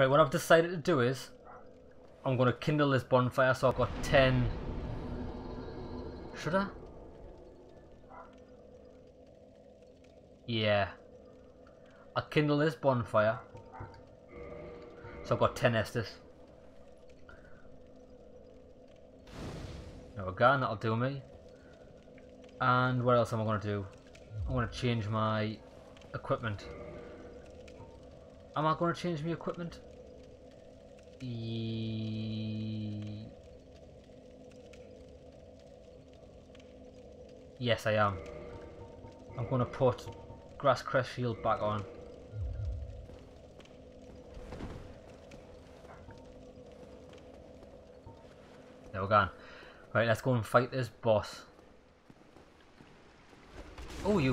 Right, what I've decided to do is I'm going to kindle this bonfire, so I've got 10... Should I? Yeah. I'll kindle this bonfire. So I've got 10 Estus. There we go, and that'll do me. And what else am I going to do? I'm going to change my equipment. Am I going to change my equipment? Yes, I am. I'm going to put Grass Crest Shield back on. There we go. Right, let's go and fight this boss. Oh, you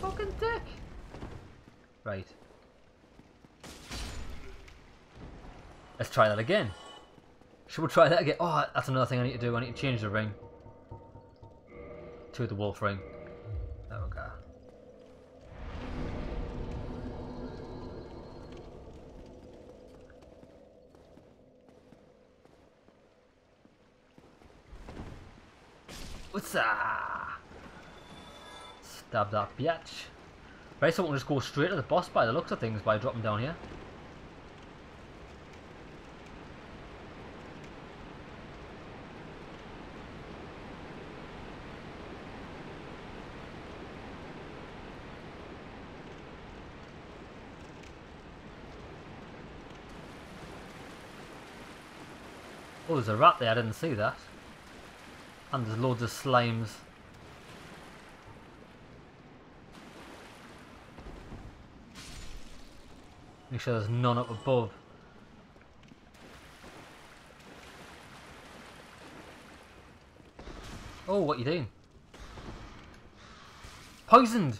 fucking dick! Right. Let's try that again. Should we try that again? Oh, that's another thing I need to do. I need to change the ring to the wolf ring. There we go. What's that? Stab that bitch. Right, so we'll just go straight to the boss by the looks of things by dropping down here. Oh, there's a rat there, I didn't see that. And there's loads of slimes. Make sure there's none up above. Oh, what you doing? Poisoned!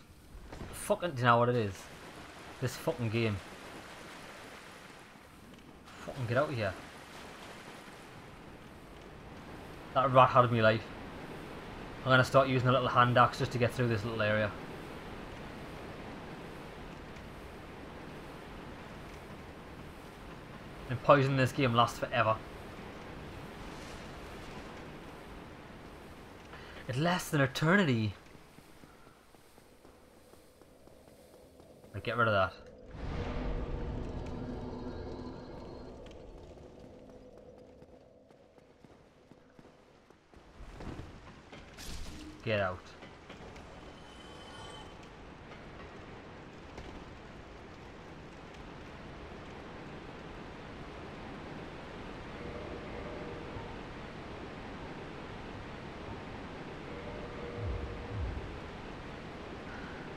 Fucking, do you know what it is? This fucking game. Fucking get out of here. That rat had me life. I'm going to start using a little hand axe just to get through this little area. And poison in this game lasts forever. It lasts an eternity. Right, get rid of that. Get out.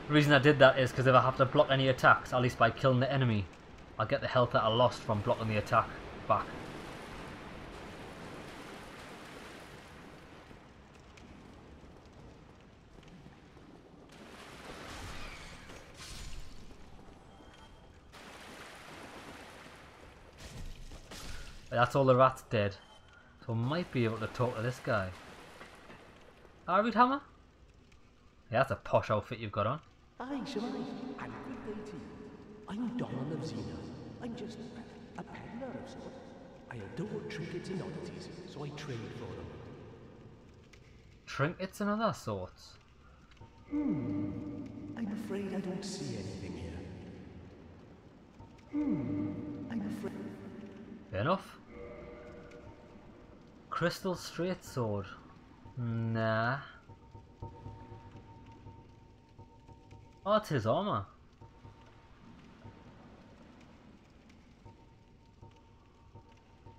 The reason I did that is because if I have to block any attacks, at least by killing the enemy, I'll get the health that I lost from blocking the attack back. That's all the rats dead. So I might be able to talk to this guy. Iron Hammer? Yeah, that's a posh outfit you've got on. Hi, Shemai, and good day to you. I'm Donna of Zena. I'm just a peddler of sorts. I adore trinkets and oddities, so I trade for them. Trinkets and other sorts? I'm afraid I don't see anything here. I'm afraid... Fair enough. Crystal straight sword. Nah. Oh, it's his armor.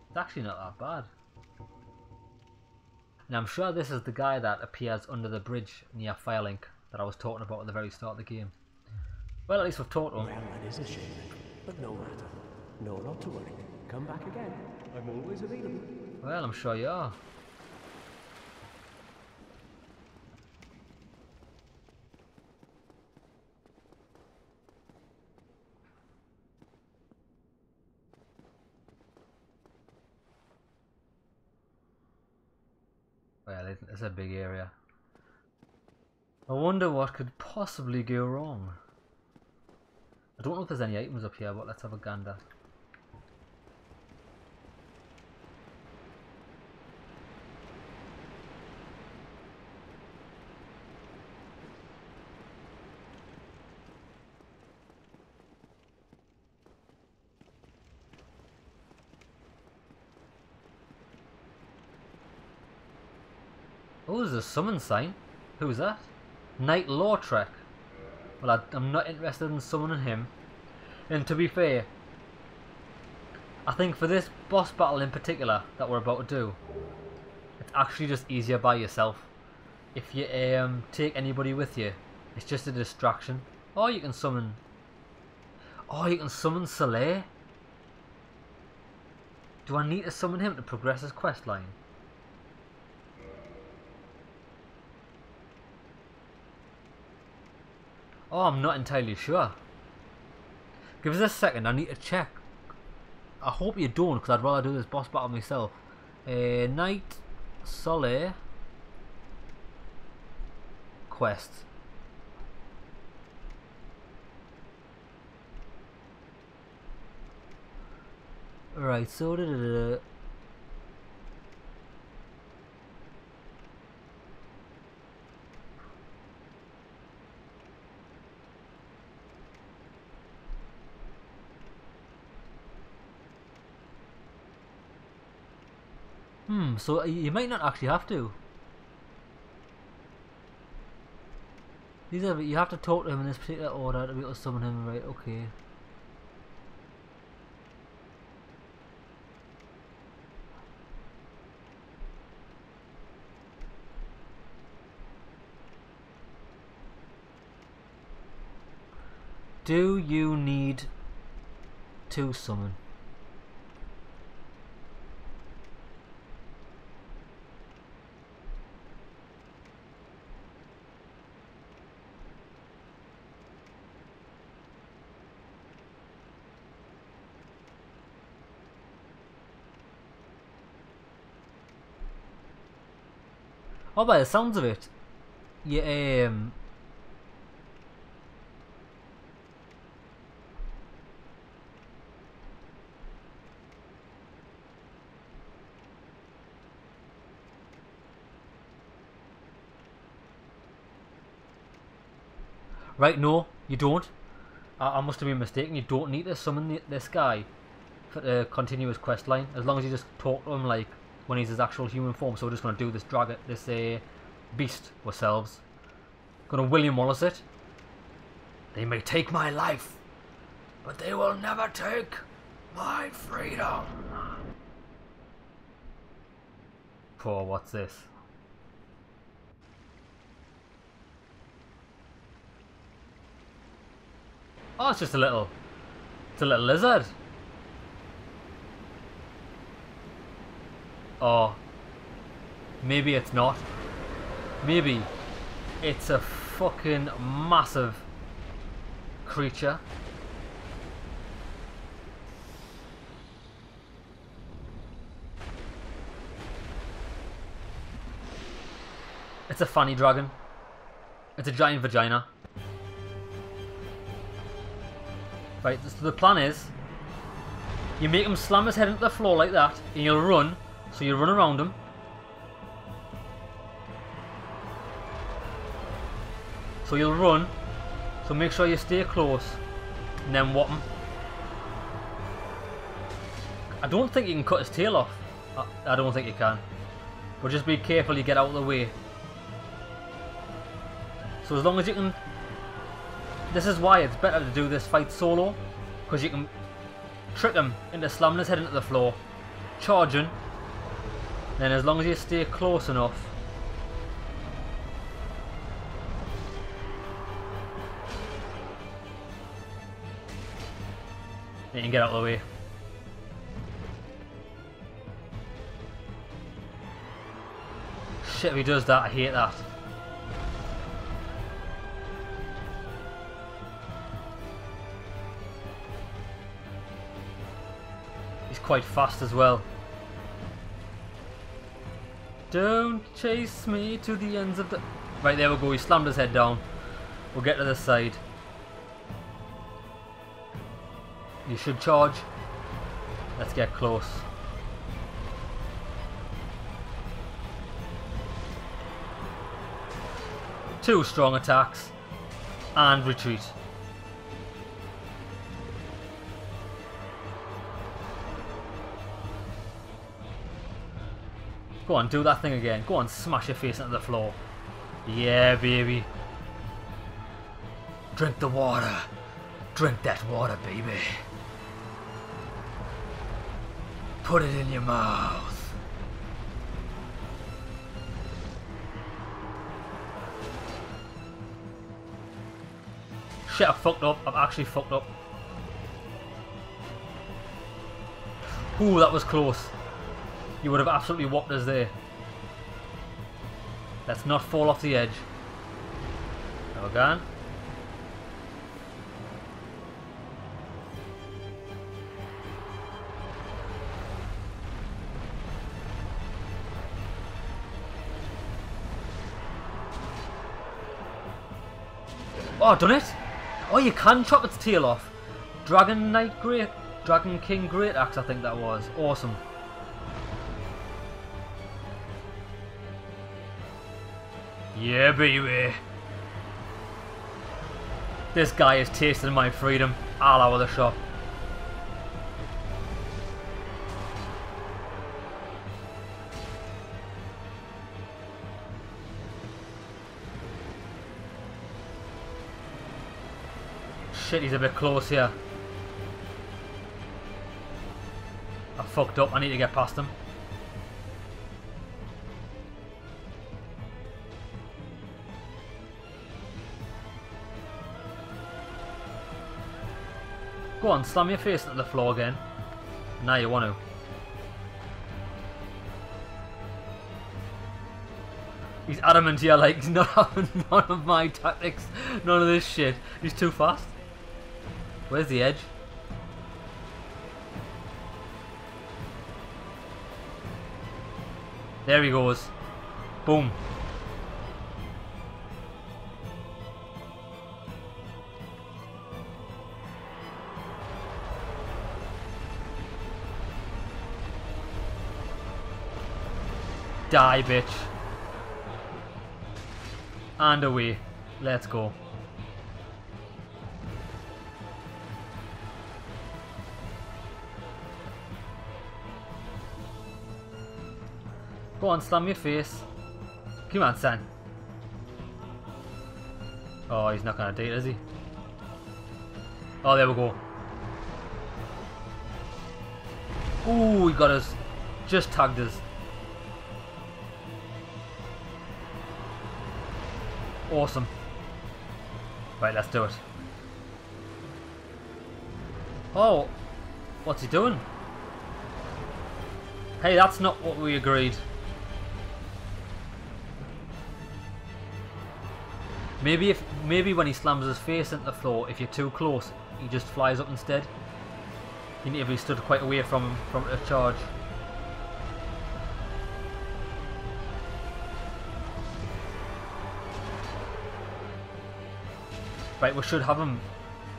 It's actually not that bad. Now I'm sure this is the guy that appears under the bridge near Firelink that I was talking about at the very start of the game. Well, at least we've talked to him. Well, that is a shame, but no matter. No, not to worry. Come back again. I'm always available. Well, I'm sure you are. Well, it's a big area. I wonder what could possibly go wrong. I don't know if there's any items up here, but let's have a gander. Oh, there's a summon sign. Who's that? Knight Lawtrek. Well, I'm not interested in summoning him. And to be fair, I think for this boss battle in particular that we're about to do, it's actually just easier by yourself. If you take anybody with you, it's just a distraction. Or you can summon... oh, you can summon Solaire? Do I need to summon him to progress his quest line? Oh, I'm not entirely sure. Give us a second, I need to check. I hope you don't, because I'd rather do this boss battle myself. Knight Solaire quest. Right, so so you might not actually have to. These are, you have to talk to him in this particular order to be able to summon him, right? Okay. Do you need to summon? Oh, by the sounds of it, yeah, right, no, you don't. I must have been mistaken. You don't need to summon this guy for the continuous quest line, as long as you just talk to him like when he's his actual human form. So we're just going to do this dragon, this beast ourselves. Going to William Wallace it. They may take my life, but they will never take my freedom. Poor, what's this? Oh, it's just a little lizard. Or maybe it's not. Maybe it's a fucking massive creature. It's a fanny dragon. It's a giant vagina. Right, so the plan is you make him slam his head into the floor like that and you'll run. So you run around him. So you'll run. So make sure you stay close. And then whop him. I don't think you can cut his tail off. I don't think you can. But just be careful you get out of the way. So as long as you can... This is why it's better to do this fight solo. Because you can trick him into slamming his head into the floor. Charging. Then as long as you stay close enough. Then you can get out of the way. Shit, if he does that, I hate that. He's quite fast as well. Don't chase me to the ends of the... Right, there we go. He slammed his head down. We'll get to the side. You should charge. Let's get close. Two strong attacks. And retreat. Go on, do that thing again. Go on, smash your face into the floor. Yeah, baby. Drink the water. Drink that water, baby. Put it in your mouth. Shit, I fucked up. I've actually fucked up. Ooh, that was close. You would have absolutely whopped us there. Let's not fall off the edge. There we go. Oh, I've done it! Oh, you can chop its tail off. Dragon King Great Axe, I think that was. Awesome. Yeah, baby. This guy is tasting my freedom all over the shop. Shit, he's a bit close here. I fucked up. I need to get past him. Go on, slam your face into the floor again. Now you want to. He's adamant here, like, he's not having none of my tactics, none of this shit. He's too fast. Where's the edge? There he goes. Boom. Die, bitch. And away. Let's go. Go on, slam your face. Come on, son. Oh, he's not gonna do it, is he? Oh, there we go. Ooh, he got us. Just tagged us. Awesome. Right, let's do it. Oh, what's he doing? Hey, that's not what we agreed. Maybe when he slams his face into the floor, if you're too close, he just flies up instead. You need to be stood quite away from him from a charge. Right, we should have him.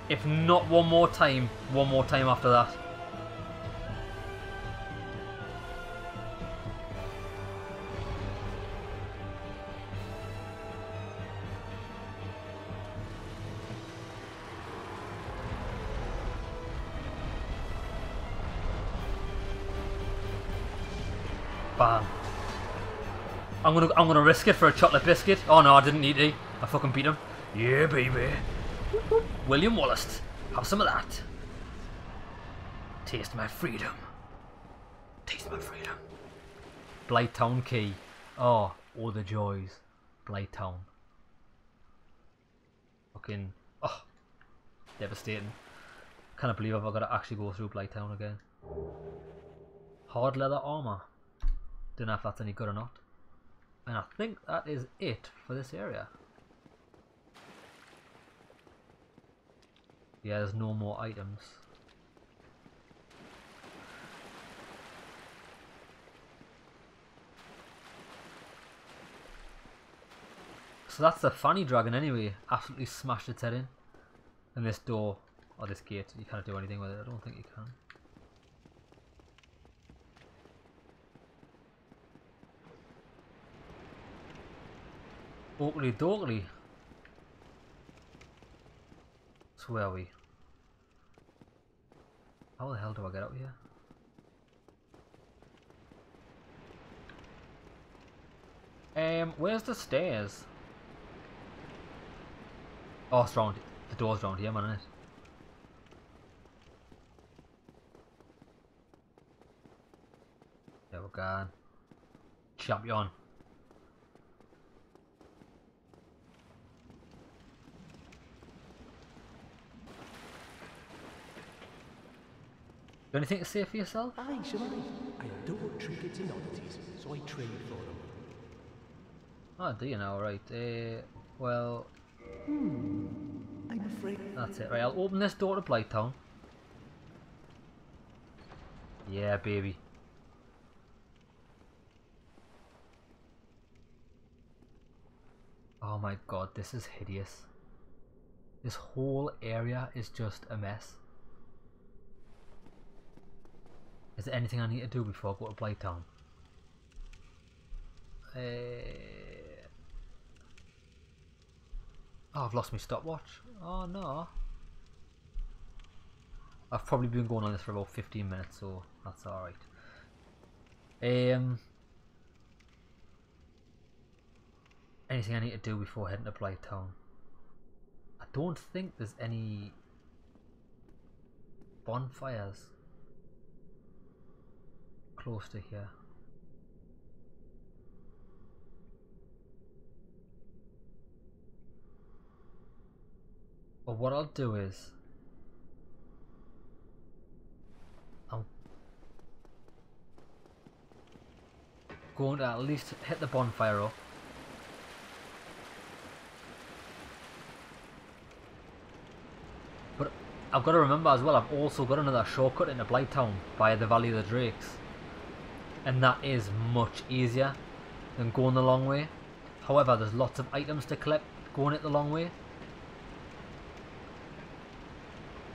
If not one more time after that. Bam. I'm gonna risk it for a chocolate biscuit. Oh no, I didn't need to. I fucking beat him. Yeah, baby. William Wallace. Have some of that. Taste my freedom. Taste my freedom. Blighttown key. Oh, all the joys. Blighttown. Fucking. Oh. Devastating. Can't believe I've got to actually go through Blighttown again. Hard leather armour. Don't know if that's any good or not. And I think that is it for this area. Yeah, there's no more items. So that's the fanny dragon anyway. Absolutely smashed its head in. And this door, or this gate, you can't do anything with it. I don't think you can. Oakley Dorkley. So where are we? How the hell do I get up here? Where's the stairs? Oh, it's round. The door's round here, man, isn't it? There we go. Champion. Do anything to say for yourself? Aye, surely. I adore trinkets and oddities, so I trade for them. Oh, do you know, right? Well. I'm afraid. That's it, right? I'll open this door to Blighttown. Yeah, baby. Oh my god, this is hideous. This whole area is just a mess. Is there anything I need to do before I go to Blighttown? Oh, I've lost my stopwatch. Oh no. I've probably been going on this for about 15 minutes, so that's alright. Anything I need to do before heading to Blighttown? I don't think there's any bonfires close to here. But what I'll do is, I'm going to at least hit the bonfire up. But I've got to remember as well, I've also got another shortcut into Blighttown by the Valley of the Drakes. And that is much easier than going the long way. However, there's lots of items to collect going it the long way.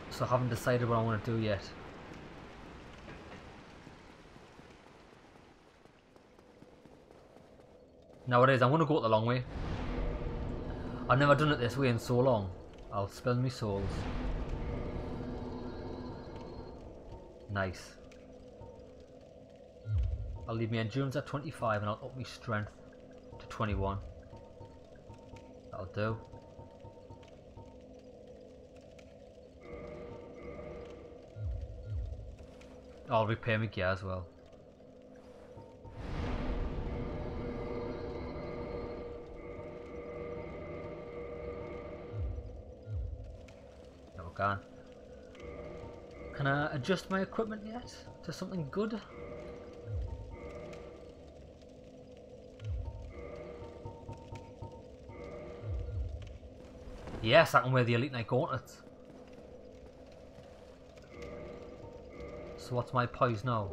So I haven't decided what I want to do yet. Now it is, I'm going to go the long way. I've never done it this way in so long. I'll spill me souls. Nice. I'll leave my endurance at 25 and I'll up my strength to 21. That'll do. I'll repair my gear as well. There we go. Can I adjust my equipment yet to something good? Yes, I can wear the elite knight gauntlets. So what's my poise now?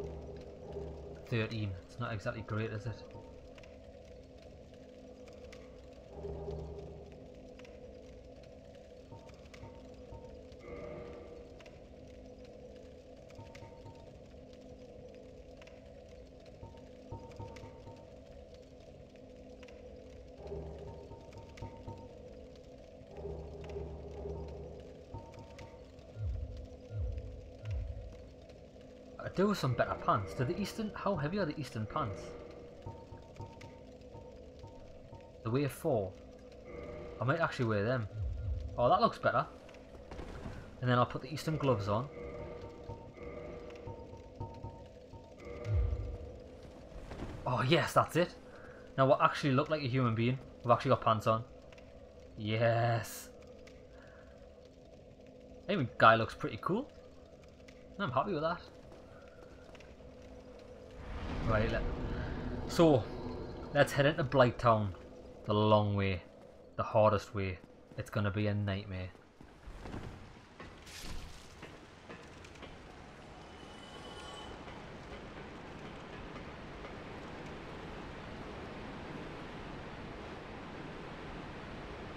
13. It's not exactly great, is it? There were some better pants. Do the eastern... How heavy are the eastern pants? The weight of 4. I might actually wear them. Oh, that looks better. And then I'll put the eastern gloves on. Oh yes, that's it. Now I actually look like a human being. I've actually got pants on. Yes. Anyway, guy looks pretty cool. I'm happy with that. Right, let's head into Blighttown, the long way, the hardest way. It's going to be a nightmare.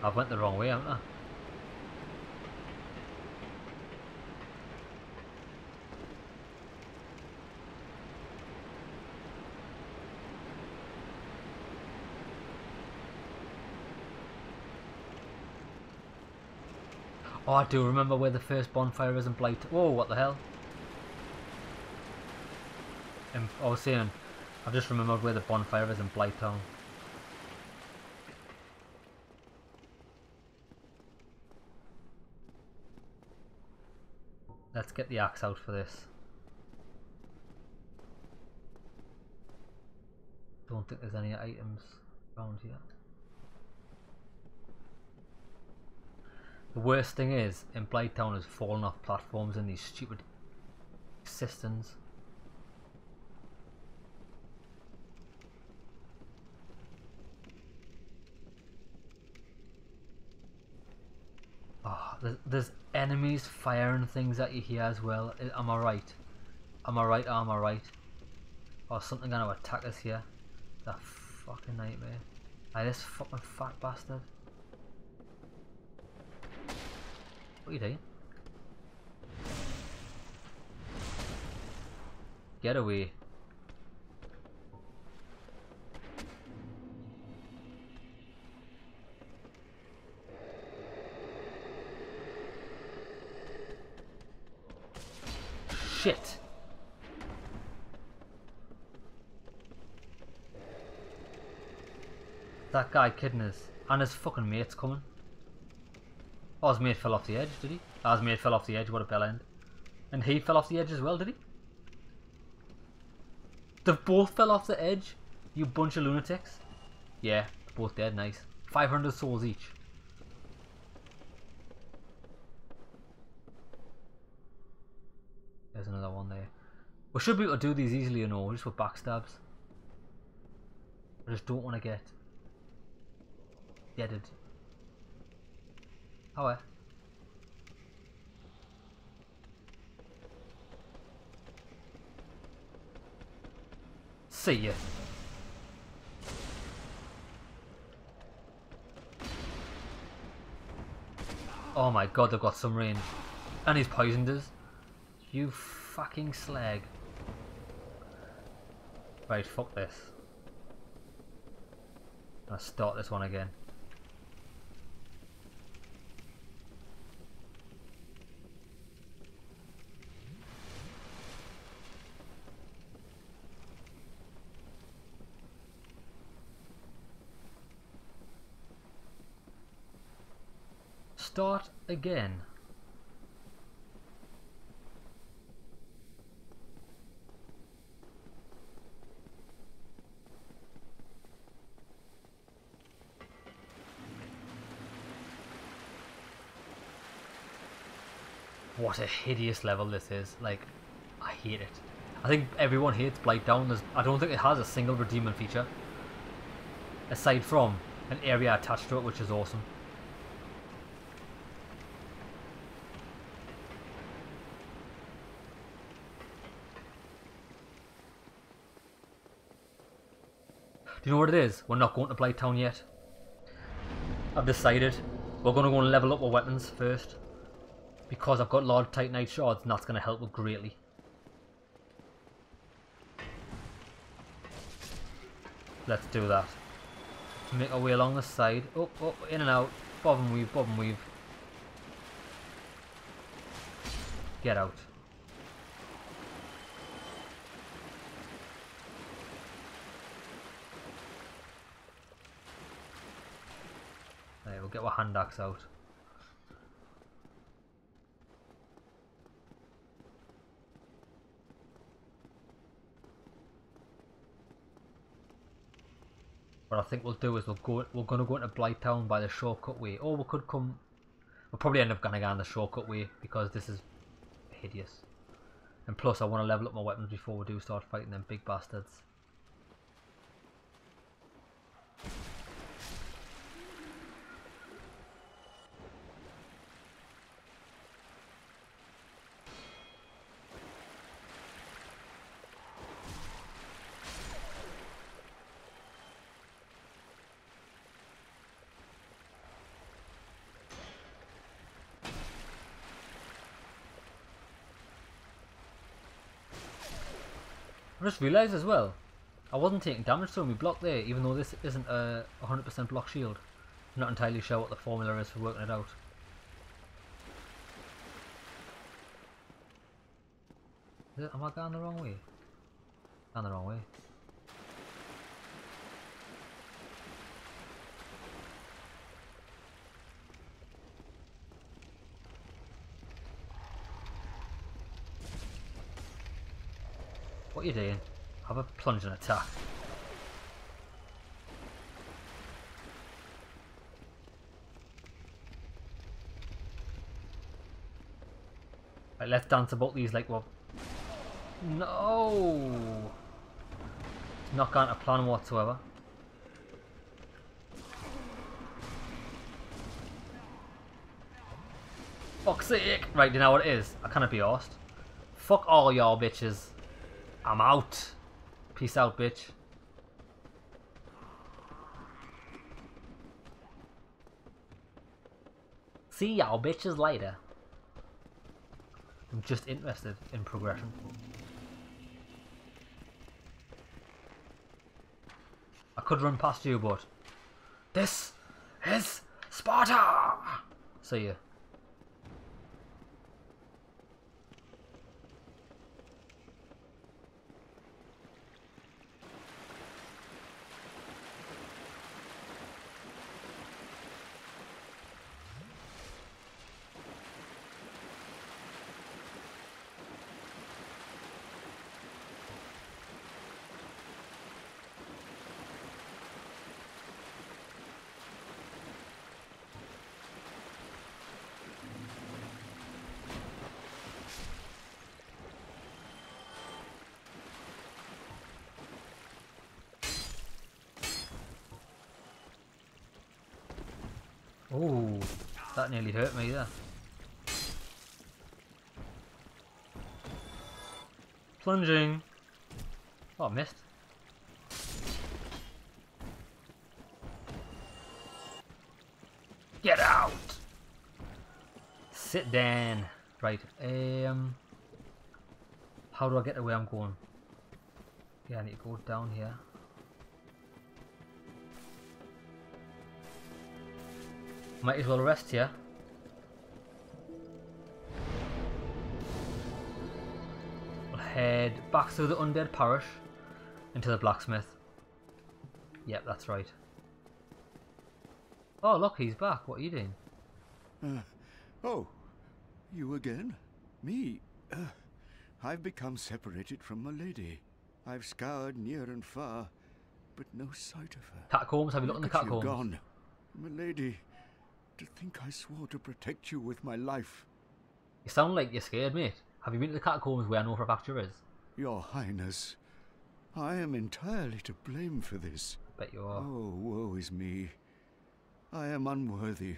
I've went the wrong way, haven't I? Oh, I do remember where the first bonfire is in Blighttown. Whoa, what the hell? I was saying, I've just remembered where the bonfire is in Blighttown. Let's get the axe out for this. Don't think there's any items around here. The worst thing is, in Blighttown has fallen off platforms in these stupid cisterns. Oh, there's enemies firing things at you here as well. Am I right? Am I right? Am I right? Or something gonna attack us here. That fucking nightmare. Like this fucking fat bastard. What are you doing? Get away. Shit. That guy kidding us, and his fucking mate's coming. Oh, his mate fell off the edge, did he? Oh, his mate fell off the edge, what a bell end. And he fell off the edge as well, did he? They both fell off the edge, you bunch of lunatics. Yeah, they're both dead, nice. 500 souls each. There's another one there. We should be able to do these easily, you know, just with backstabs. I just don't want to get... deaded. However, see ya. Oh my god, they've got some range. And he's poisoned us. You fucking slag. Right, fuck this. Let's start this one again. Start again. What a hideous level this is. Like, I hate it. I think everyone hates Blighttown. I don't think it has a single redeeming feature. Aside from an area attached to it, which is awesome. Do you know what it is? We're not going to Blighttown yet. I've decided we're going to go and level up our weapons first. Because I've got Lord Titanite Shards and that's going to help me greatly. Let's do that. Make our way along the side. Oh, oh, in and out. Bob and weave, bob and weave. Get out. We'll get our hand axe out. What I think we'll do is we're gonna go into Blighttown by the shortcut way. Or we could come. We'll probably end up gonna go on the shortcut way because this is hideous. And plus I wanna level up my weapons before we do start fighting them big bastards. I just realised as well, I wasn't taking damage to my block there, even though this isn't a 100% block shield. I'm not entirely sure what the formula is for working it out. Am I going the wrong way? Going the wrong way. What are you doing? Have a plunge and attack. Right, let's dance about these like what? No! It's not going to plan whatsoever. Fuck's sake! Right, you know what it is? I can't be arsed. Fuck all y'all bitches. I'm out. Peace out, bitch. See y'all bitches later. I'm just interested in progression. I could run past you, but this is Sparta! See ya. Ooh, that nearly hurt me there. Plunging. Oh, I missed. Get out. Sit down. Right. How do I get to where I'm going? Yeah, I need to go down here. Might as well rest here. We'll head back through the Undead Parish into the blacksmith. Yep, that's right. Oh, look, he's back. What are you doing? Oh, you again? Me? I've become separated from my lady. I've scoured near and far, but no sight of her. Catacombs? Have you looked in the catacombs? Gone. My lady. To think I swore to protect you with my life. You sound like you're scared, mate. Have you been to the catacombs where I know for a fact you is? Your Highness, I am entirely to blame for this. Bet you are. Oh, woe is me. I am unworthy.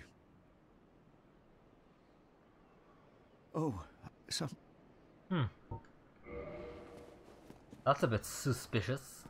Oh, some... That's a bit suspicious.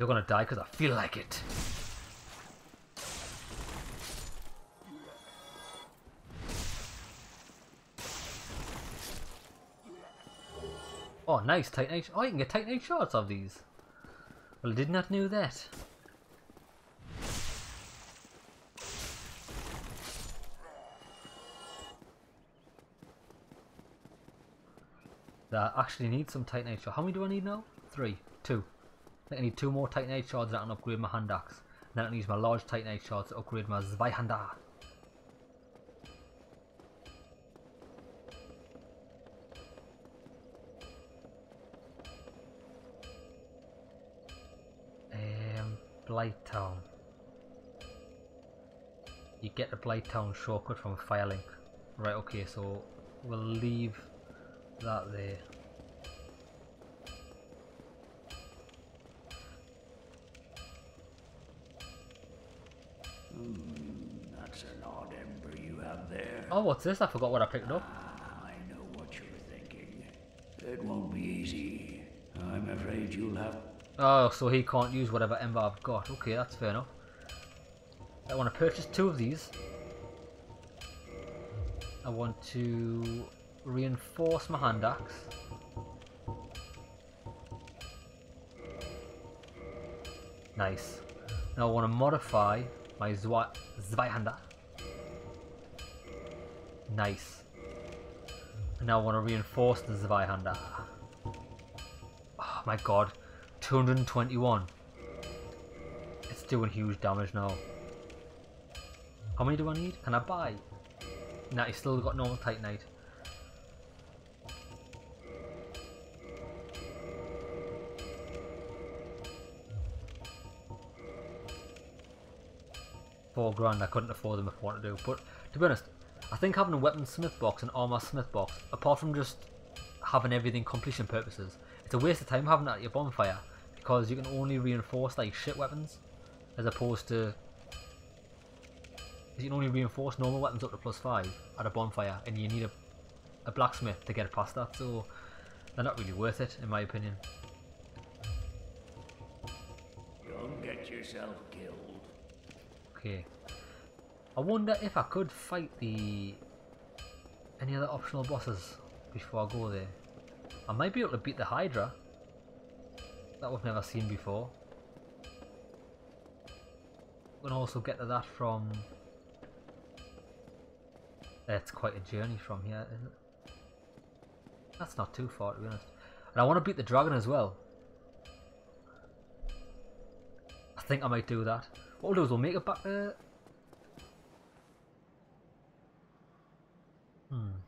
You're gonna die because I feel like it. Oh, nice Titanite. Oh, you can get Titanite Shards of these. Well, I did not know that. I actually need some Titanite Shards. How many do I need now? 3, 2. I need 2 more Titanite Shards that I can upgrade my hand axe. Now I can use my large Titanite Shards to upgrade my Zweihander. Blighttown. You get the Blighttown shortcut from Firelink. Right, okay, so we'll leave that there. That's an odd ember you have there. Oh, what's this? I forgot what I picked up. I know what you were thinking. It won't be easy. I'm afraid you'll have... Oh, so he can't use whatever ember I've got. Okay, that's fair enough. I want to purchase 2 of these. I want to reinforce my hand axe. Nice. Now I want to modify my Zweihander. Nice. And now I want to reinforce the Zweihander. Oh my god. 221. It's doing huge damage now. How many do I need? Can I buy? Nah, he's still got normal Titanite. £4 grand, I couldn't afford them if I wanted to, but to be honest, I think having a weaponsmith box and armor smith box, apart from just having everything completion purposes, it's a waste of time having that at your bonfire, because you can only reinforce like shit weapons, as opposed to you can only reinforce normal weapons up to +5 at a bonfire, and you need a blacksmith to get past that, so they're not really worth it in my opinion. Don't get yourself killed. Okay, I wonder if I could fight the any other optional bosses before I go there. I might be able to beat the Hydra, that we've never seen before. We can also get to that from... It's quite a journey from here, isn't it? That's not too far to be honest. And I want to beat the dragon as well. I think I might do that. What we'll do is we'll make it back there.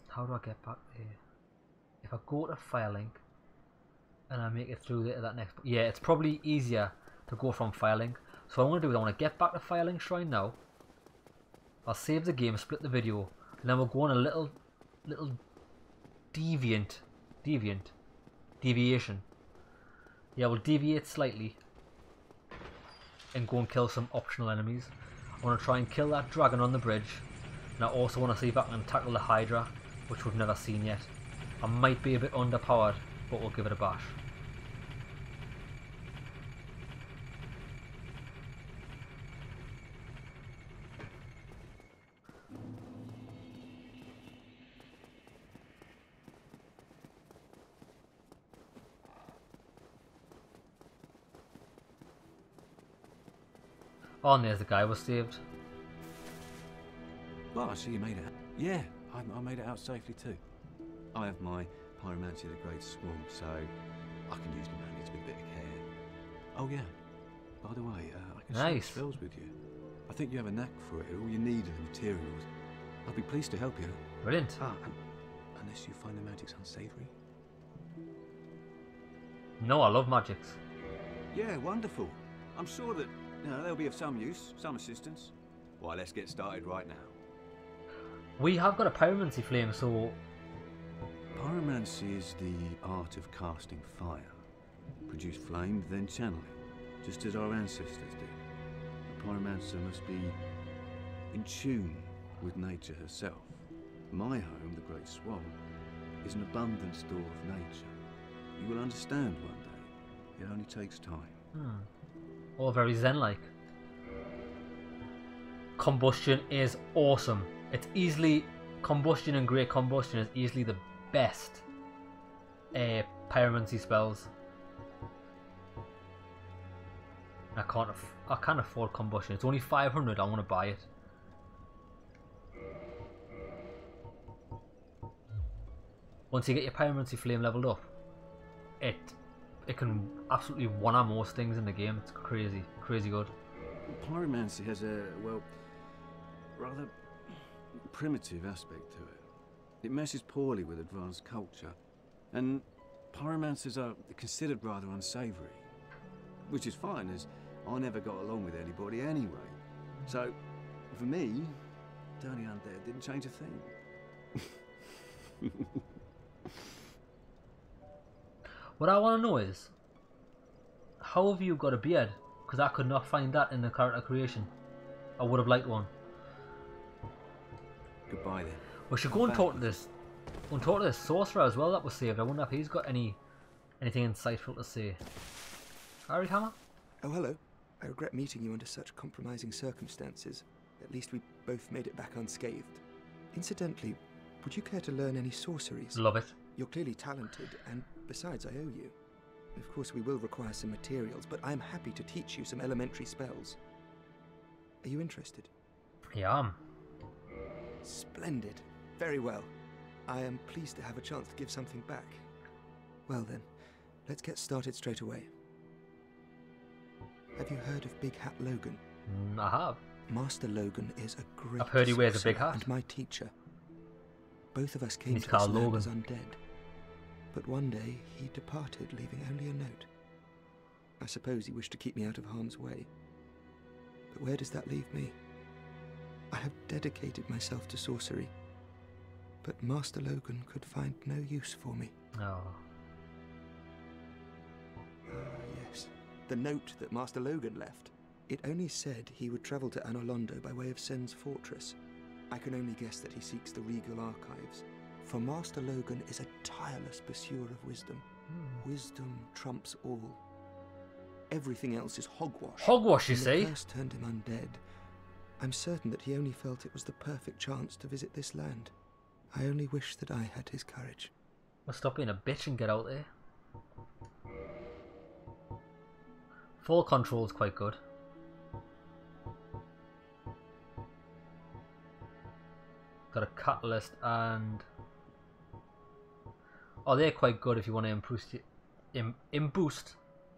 How do I get back there? If I go to Firelink and I make it through there to that next... Yeah, it's probably easier to go from Firelink. So what I'm going to do is I want to get back to Firelink Shrine now. I'll save the game, split the video, and then we'll go on a little deviation. Yeah, we'll deviate slightly and go and kill some optional enemies. I want to try and kill that dragon on the bridge, and I also want to see if I can tackle the Hydra, which we've never seen yet. I might be a bit underpowered, but we'll give it a bash. Oh, and there's the guy was saved. Well, I see you made it. Yeah, I made it out safely too. I have my pyromancy of the Great Swamp, so I can use my manage with a bit of care. Oh yeah, by the way, I can share spells with you. I think you have a knack for it. All you need are the materials. I'll be pleased to help you. Brilliant. Ah, unless you find the magics unsavoury. No, I love magics. Yeah, wonderful. I'm sure that... No, they'll be of some use, some assistance. Why, let's get started right now. We have got a pyromancy flame, so... Pyromancy is the art of casting fire. Produce flame, then channel it, just as our ancestors did. A pyromancer must be in tune with nature herself. My home, the Great Swamp, is an abundant store of nature. You will understand one day. It only takes time. All very zen-like. Combustion is awesome. It's easily... Combustion and Great Combustion is easily the best pyromancy spells. I can't afford Combustion. It's only 500. I want to buy it. Once you get your pyromancy flame leveled up, it can absolutely one-up most things in the game. It's crazy, crazy good. Pyromancy has a, well, rather primitive aspect to it. It meshes poorly with advanced culture, and pyromancers are considered rather unsavoury, which is fine, as I never got along with anybody anyway. So, for me, Dirty Undead didn't change a thing. What I want to know is, how have you got a beard? Because I could not find that in the character creation. I would have liked one. Goodbye then. We should go and talk to this. Go and talk to this sorcerer as well that was saved. I wonder if he's got anything insightful to say. Iron Hammer? Oh hello. I regret meeting you under such compromising circumstances. At least we both made it back unscathed. Incidentally, Would you care to learn any sorceries? Love it. You're clearly talented, and besides, I owe you. Of course, we will require some materials, but I'm happy to teach you some elementary spells. Are you interested? Yeah, I am. Splendid. Very well. I am pleased to have a chance to give something back. Well then, let's get started straight away. Have you heard of Big Hat Logan? I have. Master Logan is a great... I've heard he wears a big hat. ...and my teacher. Both of us came to this land as undead. But one day, he departed, leaving only a note. I suppose he wished to keep me out of harm's way. But where does that leave me? I have dedicated myself to sorcery. But Master Logan could find no use for me. Oh. Yes. The note that Master Logan left. It only said he would travel to Anor Londo by way of Sen's Fortress. I can only guess that he seeks the regal archives. For Master Logan is a tireless pursuer of wisdom. Wisdom trumps all. Everything else is hogwash. Hogwash, you say? The curse turned him undead. I'm certain that he only felt it was the perfect chance to visit this land. I only wish that I had his courage. Well, stop being a bitch and get out there. Full control is quite good. Got a catalyst and... Oh, they're quite good if you want to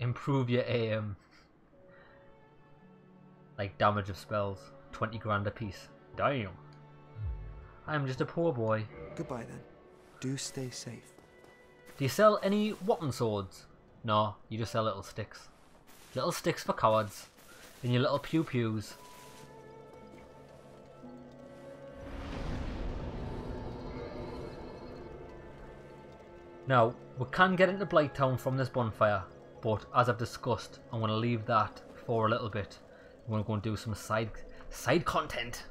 improve your like damage of spells. 20 grand a piece. Damn. I'm just a poor boy. Goodbye then. Do stay safe. Do you sell any weapon swords? No, you just sell little sticks. Little sticks for cowards. And your little pew pews. Now, we can get into Blighttown from this bonfire, but as I've discussed, I'm going to leave that for a little bit. I'm going to go and do some side content.